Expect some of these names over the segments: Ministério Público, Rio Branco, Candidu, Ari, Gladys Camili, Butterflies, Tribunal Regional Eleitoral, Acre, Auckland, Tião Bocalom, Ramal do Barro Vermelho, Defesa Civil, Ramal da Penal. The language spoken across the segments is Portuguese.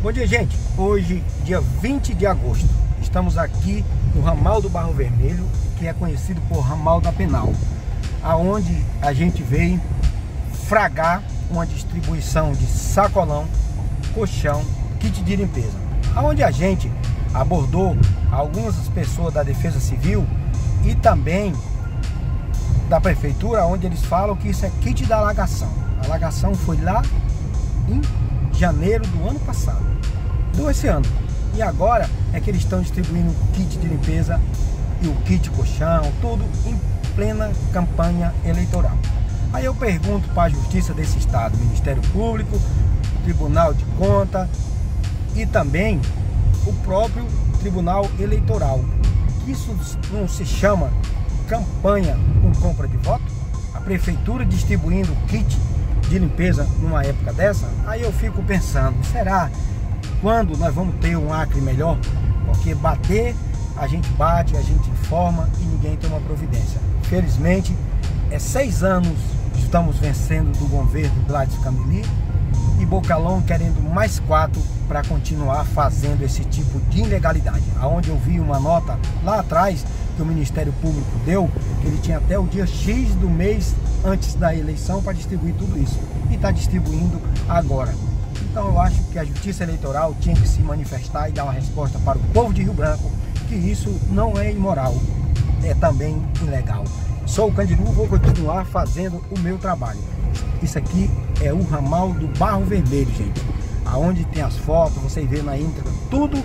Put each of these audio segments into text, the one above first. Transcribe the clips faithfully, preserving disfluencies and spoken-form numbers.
Bom dia, gente. Hoje, dia vinte de agosto, estamos aqui no Ramal do Barro Vermelho, que é conhecido por Ramal da Penal, aonde a gente veio fragar uma distribuição de sacolão, colchão, kit de limpeza, aonde a gente abordou algumas pessoas da Defesa Civil e também da Prefeitura, onde eles falam que isso é kit da alagação. A alagação foi lá em janeiro do ano passado, do esse ano, e agora é que eles estão distribuindo o kit de limpeza e o kit colchão, tudo em plena campanha eleitoral. Aí eu pergunto para a Justiça desse Estado, Ministério Público, Tribunal de Contas e também o próprio Tribunal Eleitoral, isso não se chama campanha com compra de voto? A Prefeitura distribuindo o kit de limpeza numa época dessa? Aí eu fico pensando, será quando nós vamos ter um Acre melhor? Porque bater, a gente bate, a gente informa e ninguém toma providência. Felizmente, é seis anos que estamos vencendo do governo Gladys Camili e Bocalom querendo mais quatro para continuar fazendo esse tipo de ilegalidade. Aonde eu vi uma nota lá atrás que o Ministério Público deu, que ele tinha até o dia X do mês antes da eleição para distribuir tudo isso, e está distribuindo agora. Então eu acho que a Justiça Eleitoral tinha que se manifestar e dar uma resposta para o povo de Rio Branco, que isso não é imoral, é também ilegal. Sou o Candidu, vou continuar fazendo o meu trabalho. Isso aqui é o Ramal do Barro Vermelho, gente, aonde tem as fotos, vocês vê na íntegra tudo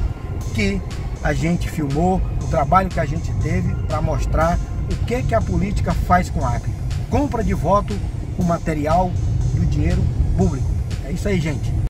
que a gente filmou, o trabalho que a gente teve para mostrar o que, que a política faz com Acre. Compra de voto com material do dinheiro público. É isso aí, gente.